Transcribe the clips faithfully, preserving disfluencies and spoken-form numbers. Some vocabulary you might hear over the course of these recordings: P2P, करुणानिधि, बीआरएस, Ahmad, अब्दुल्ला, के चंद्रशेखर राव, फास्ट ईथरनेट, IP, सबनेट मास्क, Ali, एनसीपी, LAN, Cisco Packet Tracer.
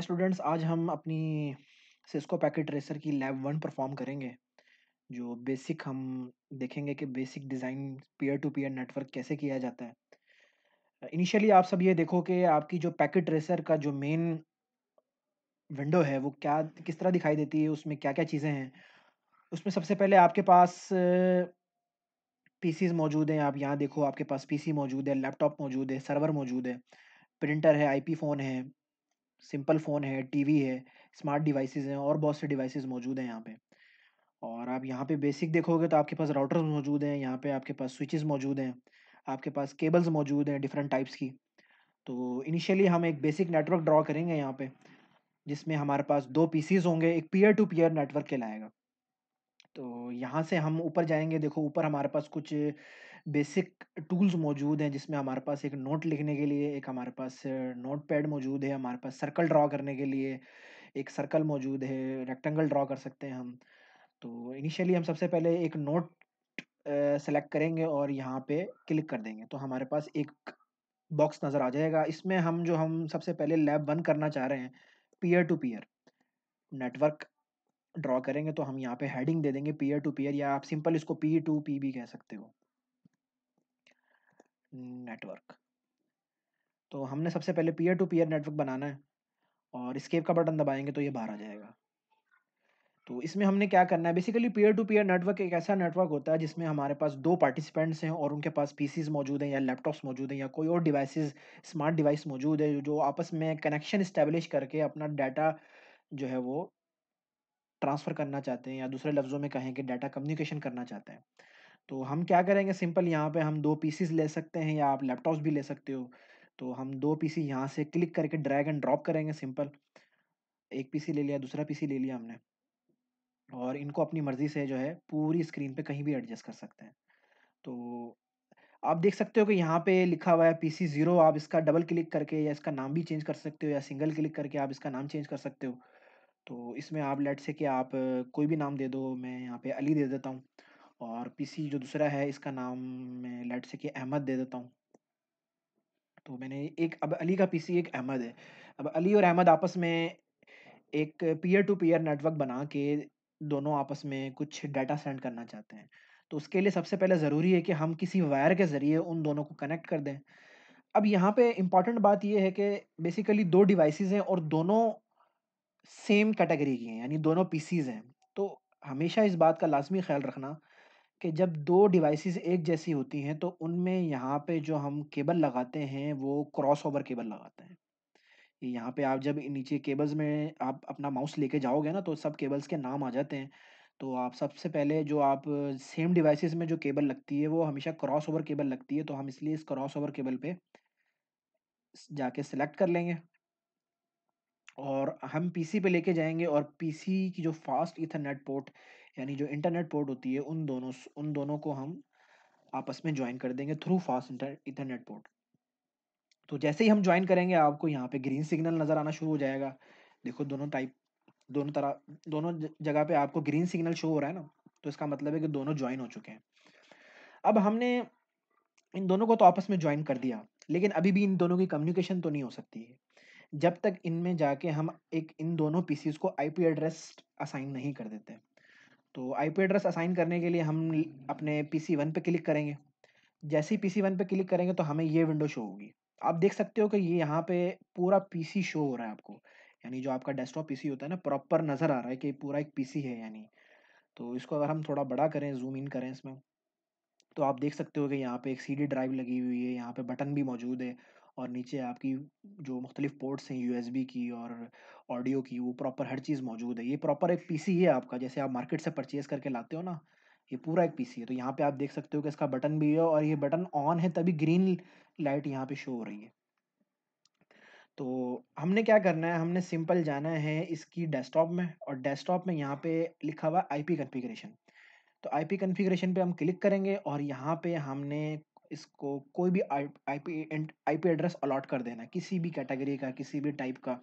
Students, आज हम अपनी सिस्को पैकेट ट्रेसर की लैब वन परफॉर्म करेंगे। जो बेसिक हम देखेंगे कि basic design peer to peer network कैसे किया जाता है। इनिशियली आप सब ये देखो कि आपकी जो पैकेट ट्रेसर का जो मेन विंडो है वो क्या किस तरह दिखाई देती है, उसमें क्या क्या चीज़ें हैं। उसमें सबसे पहले आपके पास पीसीज मौजूद हैं। आप यहाँ देखो आपके पास पीसी मौजूद है, लैपटॉप मौजूद है, सर्वर मौजूद है, प्रिंटर है, आईपी फ़ोन है, सिंपल फ़ोन है, टीवी है, स्मार्ट डिवाइसेस हैं और बहुत से डिवाइसेस मौजूद हैं यहाँ पे। और आप यहाँ पे बेसिक देखोगे तो आपके पास राउटर्स मौजूद हैं, यहाँ पे आपके पास स्विचेस मौजूद हैं, आपके पास केबल्स मौजूद हैं डिफरेंट टाइप्स की। तो इनिशियली हम एक बेसिक नेटवर्क ड्रॉ करेंगे यहाँ पे, जिसमें हमारे पास दो पीसीज होंगे, एक पीयर टू पीयर नेटवर्क कहलाएगा। तो यहाँ से हम ऊपर जाएंगे। देखो ऊपर हमारे पास कुछ बेसिक टूल्स मौजूद हैं, जिसमें हमारे पास एक नोट लिखने के लिए, एक हमारे पास नोट पैड मौजूद है, हमारे पास सर्कल ड्रा करने के लिए एक सर्कल मौजूद है, रेक्टेंगल ड्रा कर सकते हैं हम। तो इनिशियली हम सबसे पहले एक नोट सेलेक्ट करेंगे और यहाँ पे क्लिक कर देंगे तो हमारे पास एक बॉक्स नज़र आ जाएगा। इसमें हम जो हम सबसे पहले लैब वन करना चाह रहे हैं, peer to peer network draw करेंगे। तो हम यहाँ पे हेडिंग दे देंगे पीयर टू पीयर, या आप सिंपल इसको पी टू पी भी कह सकते हो नेटवर्क। तो हमने सबसे पहले पीयर टू पीयर नेटवर्क बनाना है और एस्केप का बटन दबाएंगे तो ये बाहर आ जाएगा। तो इसमें हमने क्या करना है, basically peer to peer network एक ऐसा नेटवर्क होता है जिसमें हमारे पास दो पार्टिसिपेंट्स हैं और उनके पास पीसीज मौजूद हैं या लैपटॉप्स मौजूद हैं या कोई और डिवाइसेस, स्मार्ट डिवाइस मौजूद है, जो आपस में कनेक्शन इस्टेब्लिश करके अपना डाटा जो है वो ट्रांसफ़र करना चाहते हैं, या दूसरे लफ्ज़ों में कहें कि डाटा कम्युनिकेशन करना चाहते हैं। तो हम क्या करेंगे, सिंपल यहाँ पे हम दो पीसीज ले सकते हैं या आप लैपटॉप्स भी ले सकते हो। तो हम दो पीसी यहाँ से क्लिक करके ड्रैग एंड ड्रॉप करेंगे। सिंपल एक पीसी ले लिया, दूसरा पीसी ले लिया हमने, और इनको अपनी मर्ज़ी से जो है पूरी स्क्रीन पे कहीं भी एडजस्ट कर सकते हैं। तो आप देख सकते हो कि यहाँ पे लिखा हुआ है पीसी ज़ीरो। आप इसका डबल क्लिक करके या इसका नाम भी चेंज कर सकते हो, या सिंगल क्लिक करके आप इसका नाम चेंज कर सकते हो। तो इसमें आप लेट से कि आप कोई भी नाम दे दो, मैं यहाँ पे अली दे देता हूँ, और पीसी जो दूसरा है इसका नाम मैं लेट से कि अहमद दे देता हूँ। तो मैंने एक, अब अली का पीसी एक अहमद है। अब अली और अहमद आपस में एक पीयर टू पीयर नेटवर्क बना के दोनों आपस में कुछ डाटा सेंड करना चाहते हैं। तो उसके लिए सबसे पहले ज़रूरी है कि हम किसी वायर के ज़रिए उन दोनों को कनेक्ट कर दें। अब यहाँ पे इम्पॉर्टेंट बात ये है कि बेसिकली दो डिवाइसेस हैं और दोनों सेम कैटेगरी की हैं, यानी दोनों पीसीज हैं। तो हमेशा इस बात का लाजमी ख्याल रखना कि जब दो डिवाइसेस एक जैसी होती हैं तो उनमें यहाँ पे जो हम केबल लगाते हैं वो क्रॉस ओवर केबल लगाते हैं। यहाँ पे आप जब नीचे केबल्स में आप अपना माउस लेके जाओगे ना तो सब केबल्स के नाम आ जाते हैं। तो आप सबसे पहले जो आप सेम डिवाइसेस में जो केबल लगती है वो हमेशा क्रॉस ओवर केबल लगती है। तो हम इसलिए इस क्रॉस ओवर केबल पे जाके सेलेक्ट कर लेंगे और हम पीसी पे लेके जाएंगे, और पीसी की जो फास्ट ईथरनेट पोर्ट यानी जो इंटरनेट पोर्ट होती है उन दोनों उन दोनों को हम आपस में ज्वाइन कर देंगे थ्रू फास्ट ईथरनेट पोर्ट। तो जैसे ही हम ज्वाइन करेंगे आपको यहाँ पे ग्रीन सिग्नल नज़र आना शुरू हो जाएगा। देखो दोनों टाइप दोनों तरह दोनों जगह पे आपको ग्रीन सिग्नल शो हो रहा है ना, तो इसका मतलब है कि दोनों ज्वाइन हो चुके हैं। अब हमने इन दोनों को तो आपस में ज्वाइन कर दिया, लेकिन अभी भी इन दोनों की कम्युनिकेशन तो नहीं हो सकती है जब तक इनमें जाके हम एक इन दोनों पीसीज को आईपी एड्रेस असाइन नहीं कर देते। तो आईपी एड्रेस असाइन करने के लिए हम अपने पीसी वन पे क्लिक करेंगे। जैसे ही पीसी वन पे क्लिक करेंगे तो हमें ये विंडो शो होगी। आप देख सकते हो कि ये यहाँ पे पूरा पीसी शो हो रहा है आपको, यानी जो आपका डेस्कटॉप पीसी होता है ना प्रॉपर नज़र आ रहा है कि पूरा एक पीसी है। यानी तो इसको अगर हम थोड़ा बड़ा करें, जूम इन करें इसमें, तो आप देख सकते हो कि यहाँ पे एक सीडी ड्राइव लगी हुई है, यहाँ पे बटन भी मौजूद है, और नीचे आपकी जो मुख्तलिफ पोर्ट्स हैं यूएसबी की और ऑडियो की वो प्रॉपर हर चीज़ मौजूद है। ये प्रॉपर एक पीसी है आपका, जैसे आप मार्केट से परचेज़ करके लाते हो ना, ये पूरा एक पीसी है। तो यहाँ पे आप देख सकते हो कि इसका बटन भी है और ये बटन ऑन है तभी ग्रीन लाइट यहाँ पे शो हो रही है। तो हमने क्या करना है, हमने सिंपल जाना है इसकी डेस्कटॉप में, और डेस्कटॉप में यहाँ पे लिखा हुआ आई पी कॉन्फ़िगरेशन। तो आई पी कॉन्फ़िगरेशन पे हम क्लिक करेंगे और यहाँ पे हमने इसको कोई भी I IP IP address allot कर देना, किसी भी कैटेगरी का, किसी भी टाइप का।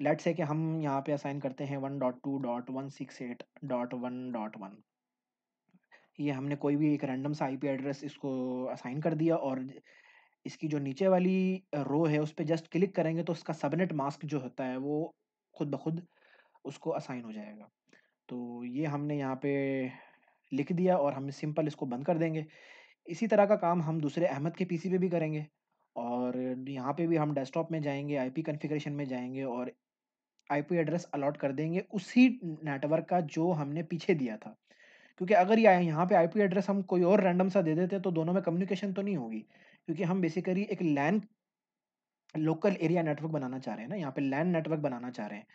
लेट्स से कि हम यहाँ पे असाइन करते हैं one dot two dot one six eight dot one dot one. ये हमने कोई भी एक रैंडम सा आईपी एड्रेस इसको असाइन कर दिया, और इसकी जो नीचे वाली रो है उस पर जस्ट क्लिक करेंगे तो उसका सबनेट मास्क जो होता है वो खुद ब खुद उसको असाइन हो जाएगा। तो ये हमने यहाँ पे लिख दिया और हम सिंपल इसको बंद कर देंगे। इसी तरह का काम हम दूसरे अहमद के पीसी पे भी करेंगे और यहाँ पे भी हम डेस्कटॉप में जाएंगे, आईपी कॉन्फ़िगरेशन में जाएंगे और आईपी एड्रेस अलॉट कर देंगे उसी नेटवर्क का जो हमने पीछे दिया था, क्योंकि अगर ये यहाँ पे आईपी एड्रेस हम कोई और रैंडम सा दे देते हैं तो दोनों में कम्युनिकेशन तो नहीं होगी, क्योंकि हम बेसिकली एक लैन लोकल एरिया नेटवर्क बनाना चाह रहे हैं ना, यहाँ पे लैन नेटवर्क बनाना चाह रहे हैं।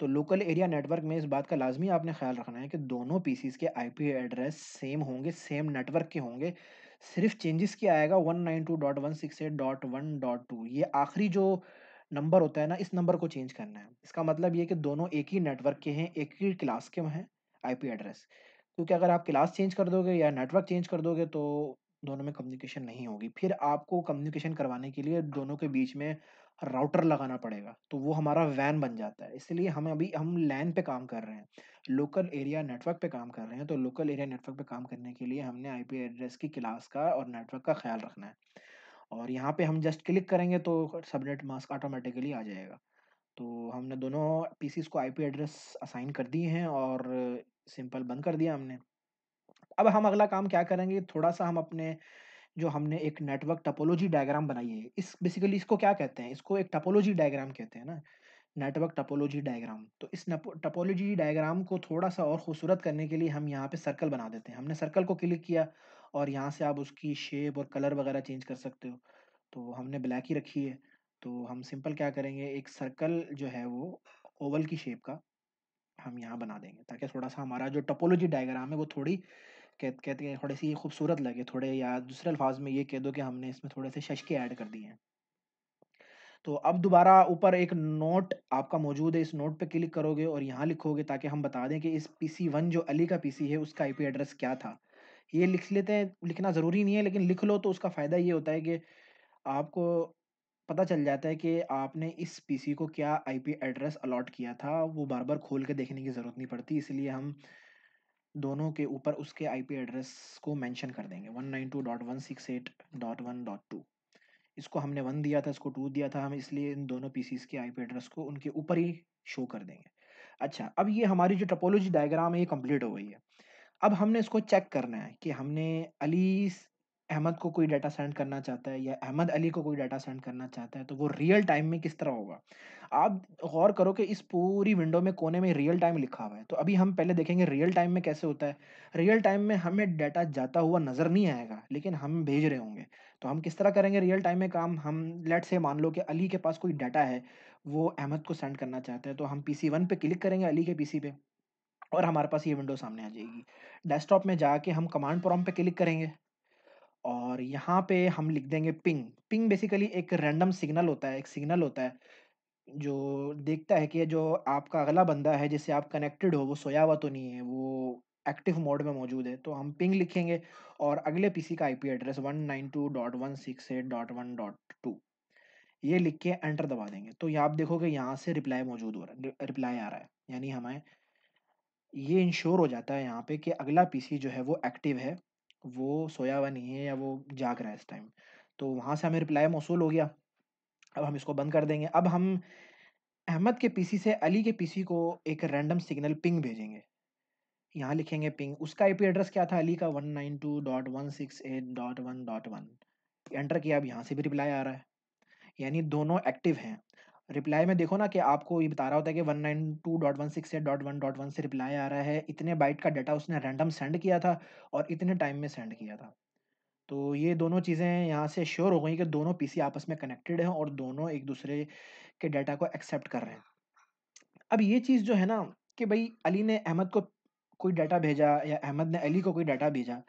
तो लोकल एरिया नेटवर्क में इस बात का लाजमी आपने ख्याल रखना है कि दोनों पीसीज के आईपी एड्रेस सेम होंगे, सेम नेटवर्क के होंगे, सिर्फ चेंजेस क्या आएगा one nine two dot one six eight dot one dot two, ये आखिरी जो नंबर होता है ना इस नंबर को चेंज करना है। इसका मतलब ये कि दोनों एक ही नेटवर्क के हैं, एक ही क्लास के हैं आईपी एड्रेस, क्योंकि अगर आप क्लास चेंज कर दोगे या नेटवर्क चेंज कर दोगे तो दोनों में कम्युनिकेशन नहीं होगी। फिर आपको कम्युनिकेशन करवाने के लिए दोनों के बीच में राउटर लगाना पड़ेगा, तो वो हमारा वैन बन जाता है। इसलिए हम अभी हम लैन पे काम कर रहे हैं, लोकल एरिया नेटवर्क पे काम कर रहे हैं। तो लोकल एरिया नेटवर्क पे काम करने के लिए हमने आईपी एड्रेस की क्लास का और नेटवर्क का ख्याल रखना है। और यहाँ पे हम जस्ट क्लिक करेंगे तो सबनेट मास्क ऑटोमेटिकली आ जाएगा। तो हमने दोनों पीसीज को आईपी एड्रेस असाइन कर दिए हैं और सिंपल बंद कर दिया हमने। अब हम अगला काम क्या करेंगे, थोड़ा सा हम अपने जो हमने एक नेटवर्क टोपोलॉजी डायग्राम बनाई है, इस बेसिकली इसको क्या कहते हैं, इसको एक टोपोलॉजी डायग्राम कहते हैं ना, नेटवर्क टोपोलॉजी डायग्राम। तो इस टोपोलॉजी डायग्राम को थोड़ा सा और खूबसूरत करने के लिए हम यहाँ पे सर्कल बना देते हैं। हमने सर्कल को क्लिक किया और यहाँ से आप उसकी शेप और कलर वगैरह चेंज कर सकते हो। तो हमने ब्लैक ही रखी है, तो हम सिंपल क्या करेंगे, एक सर्कल जो है वो ओवल की शेप का हम यहाँ बना देंगे, ताकि थोड़ा सा हमारा जो टोपोलॉजी डायग्राम है वो थोड़ी कहते कहते हैं थोड़ी सी खूबसूरत लगे, थोड़े या दूसरे अल्फाज में ये कह दो कि हमने इसमें थोड़े से शशके ऐड कर दिए हैं। तो अब दोबारा ऊपर एक नोट आपका मौजूद है, इस नोट पे क्लिक करोगे और यहाँ लिखोगे ताकि हम बता दें कि इस पीसी वन जो अली का पीसी है उसका आईपी एड्रेस क्या था। ये लिख लेते हैं, लिखना ज़रूरी नहीं है लेकिन लिख लो तो उसका फ़ायदा ये होता है कि आपको पता चल जाता है कि आपने इस पीसी को क्या आईपी एड्रेस अलॉट किया था, वो बार बार खोल के देखने की ज़रूरत नहीं पड़ती। इसलिए हम दोनों के ऊपर उसके आईपी एड्रेस को मेंशन कर देंगे one nine two dot one six eight dot one dot two. इसको हमने वन दिया था, इसको टू दिया था, हम इसलिए इन दोनों पीसीज के आईपी एड्रेस को उनके ऊपर ही शो कर देंगे। अच्छा, अब ये हमारी जो टोपोलॉजी डायग्राम है ये कम्प्लीट हो गई है। अब हमने इसको चेक करना है कि हमने अली अहमद को कोई डाटा सेंड करना चाहता है या अहमद अली को कोई डाटा सेंड करना चाहता है तो वो रियल टाइम में किस तरह होगा। आप गौर करो कि इस पूरी विंडो में कोने में रियल टाइम लिखा हुआ है, तो अभी हम पहले देखेंगे रियल टाइम में कैसे होता है। रियल टाइम में हमें डाटा जाता हुआ नज़र नहीं आएगा लेकिन हम भेज रहे होंगे, तो हम किस तरह करेंगे रियल टाइम में काम। हम लेट से मान लो कि अली के पास कोई डाटा है वो अहमद को सेंड करना चाहता है, तो हम पी सी वन पे क्लिक करेंगे अली के पी सी पे और हमारे पास ये विंडो सामने आ जाएगी। डेस्कटॉप में जाके हम कमांड प्रॉम्प्ट पे क्लिक करेंगे और यहाँ पे हम लिख देंगे पिंग। पिंग बेसिकली एक रैंडम सिग्नल होता है, एक सिग्नल होता है जो देखता है कि जो आपका अगला बंदा है जिससे आप कनेक्टेड हो वो सोया हुआ तो नहीं है, वो एक्टिव मोड में मौजूद है। तो हम पिंग लिखेंगे और अगले पीसी का IP address one nine two dot one six eight dot one dot two ये लिख के एंटर दबा देंगे। तो ये आप देखोगे यहाँ से रिप्लाई मौजूद हो रहा है, रिप्लाई आ रहा है, यानी हमें ये इंश्योर हो जाता है यहाँ पे कि अगला पीसी जो है वो एक्टिव है, वो सोया हुआ नहीं है या वो जाग रहा है इस टाइम। तो वहाँ से हमें रिप्लाई मौसूल हो गया। अब हम इसको बंद कर देंगे। अब हम अहमद के पीसी से अली के पीसी को एक रैंडम सिग्नल पिंग भेजेंगे। यहाँ लिखेंगे पिंग, उसका आईपी एड्रेस क्या था अली का one nine two dot one six eight dot one dot one. Enter किया, अब यहाँ से भी रिप्लाई आ रहा है, यानी दोनों एक्टिव हैं। रिप्लाई में देखो ना कि आपको ये बता रहा होता है कि one nine two dot one six eight dot one dot one से रिप्लाई आ रहा है, इतने बाइट का डाटा उसने रैंडम सेंड किया था और इतने टाइम में सेंड किया था। तो ये दोनों चीज़ें यहाँ से श्योर हो गई कि दोनों पीसी आपस में कनेक्टेड हैं और दोनों एक दूसरे के डाटा को एक्सेप्ट कर रहे हैं। अब ये चीज़ जो है ना कि भाई अली ने अहमद को कोई डाटा भेजा या अहमद ने अली को कोई डाटा भेजा,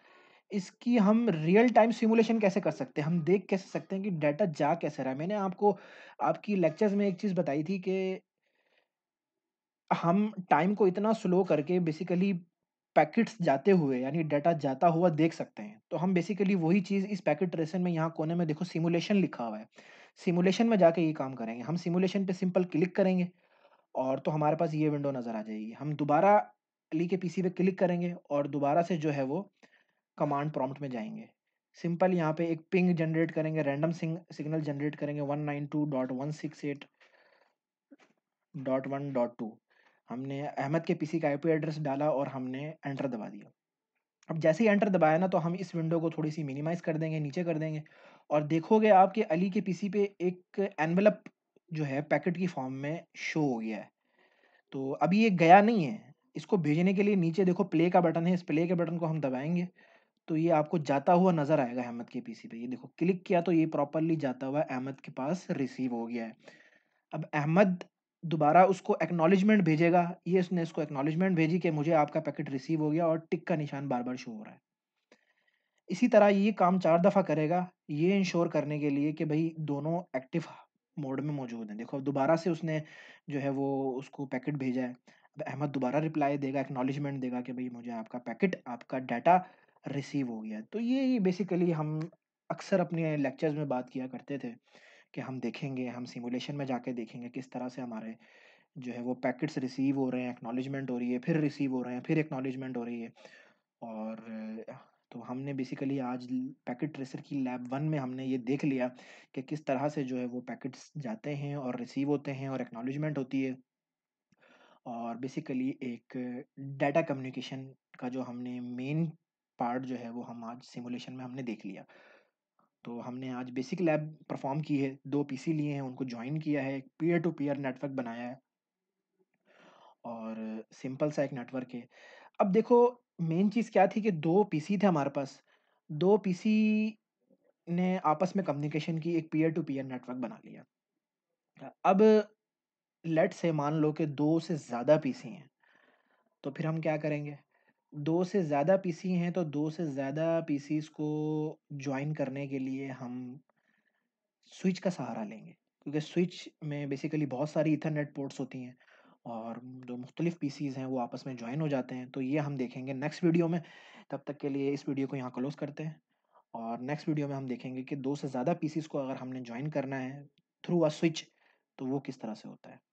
इसकी हम रियल टाइम सिमुलेशन कैसे कर सकते हैं, हम देख कैसे सकते हैं कि डाटा जा कैसे रहा है। मैंने आपको आपकी लेक्चर्स में एक चीज़ बताई थी कि हम टाइम को इतना स्लो करके बेसिकली पैकेट्स जाते हुए यानी डाटा जाता हुआ देख सकते हैं। तो हम बेसिकली वही चीज़ इस पैकेट ट्रेसर में यहाँ कोने में देखो सिमुलेशन लिखा हुआ है, सिमुलेशन में जाके ये काम करेंगे। हम सिमुलेशन पर सिंपल क्लिक करेंगे और तो हमारे पास ये विंडो नज़र आ जाएगी। हम दोबारा अली के पी सी पे क्लिक करेंगे और दोबारा से जो है वो कमांड प्रॉम्प्ट में जाएंगे। सिंपल यहाँ पे एक पिंग जनरेट करेंगे, रैंडम सिग्नल जनरेट करेंगे one nine two dot one six eight dot one dot two. हमने अहमद के पीसी का आईपी एड्रेस डाला और हमने एंटर दबा दिया। अब जैसे ही एंटर दबाया ना तो हम इस विंडो को थोड़ी सी मिनिमाइज कर देंगे, नीचे कर देंगे, और देखोगे आपके अली के पीसी पे एक एनवेलप जो है पैकेट की फॉर्म में शो हो गया है। तो अभी ये गया नहीं है, इसको भेजने के लिए नीचे देखो प्ले का बटन है, इस प्ले के बटन को हम दबाएंगे तो ये आपको जाता हुआ नज़र आएगा अहमद के पीसी पे। ये देखो क्लिक किया तो ये प्रॉपरली जाता हुआ अहमद के पास रिसीव हो गया है। अब अहमद दोबारा उसको एक्नॉलेजमेंट भेजेगा, ये इसने इसको एक्नॉलेजमेंट भेजी कि मुझे आपका पैकेट रिसीव हो गया, और टिक का निशान बार बार शो हो रहा है। इसी तरह ये काम चार दफ़ा करेगा, ये इंश्योर करने के लिए कि भाई दोनों एक्टिव मोड में मौजूद हैं। देखो दोबारा से उसने जो है वो उसको पैकेट भेजा है। अब अहमद दोबारा रिप्लाई देगा, एक्नॉलेजमेंट देगा कि भाई मुझे आपका पैकेट, आपका डाटा रिसीव हो गया। तो ये बेसिकली हम अक्सर अपने लेक्चर्स में बात किया करते थे कि हम देखेंगे, हम सिमुलेशन में जाके देखेंगे किस तरह से हमारे जो है वो पैकेट्स रिसीव हो रहे हैं, एक्नॉलेजमेंट हो रही है, फिर रिसीव हो रहे हैं, फिर एक्नॉलेजमेंट हो रही है। और तो हमने बेसिकली आज पैकेट ट्रेसर की लैब वन में हमने ये देख लिया कि किस तरह से जो है वो पैकेट्स जाते हैं और रिसीव होते हैं और एक्नॉलेजमेंट होती है। और बेसिकली एक डाटा कम्युनिकेशन का जो हमने मेन पार्ट जो है वो हम आज सिमुलेशन में हमने देख लिया। तो हमने आज बेसिक लैब परफॉर्म की है, दो पीसी लिए हैं, उनको ज्वाइन किया है, एक पीयर टू पीयर नेटवर्क बनाया है और सिंपल सा एक नेटवर्क है। अब देखो मेन चीज़ क्या थी कि दो पीसी थे हमारे पास, दो पीसी ने आपस में कम्युनिकेशन की, एक पीयर टू पीयर नेटवर्क बना लिया। अब लेट से मान लो कि दो से ज़्यादा पीसी हैं, तो फिर हम क्या करेंगे, दो से ज़्यादा पीसी हैं तो दो से ज़्यादा पीसीज़ को ज्वाइन करने के लिए हम स्विच का सहारा लेंगे, क्योंकि स्विच में बेसिकली बहुत सारी इथरनेट पोर्ट्स होती हैं और जो मुख्तलिफ पीसीज़ हैं वो आपस में ज्वाइन हो जाते हैं। तो ये हम देखेंगे नेक्स्ट वीडियो में। तब तक के लिए इस वीडियो को यहाँ क्लोज़ करते हैं और नेक्स्ट वीडियो में हम देखेंगे कि दो से ज़्यादा पीसीज़ को अगर हमने ज्वाइन करना है थ्रू अ स्विच तो वो किस तरह से होता है।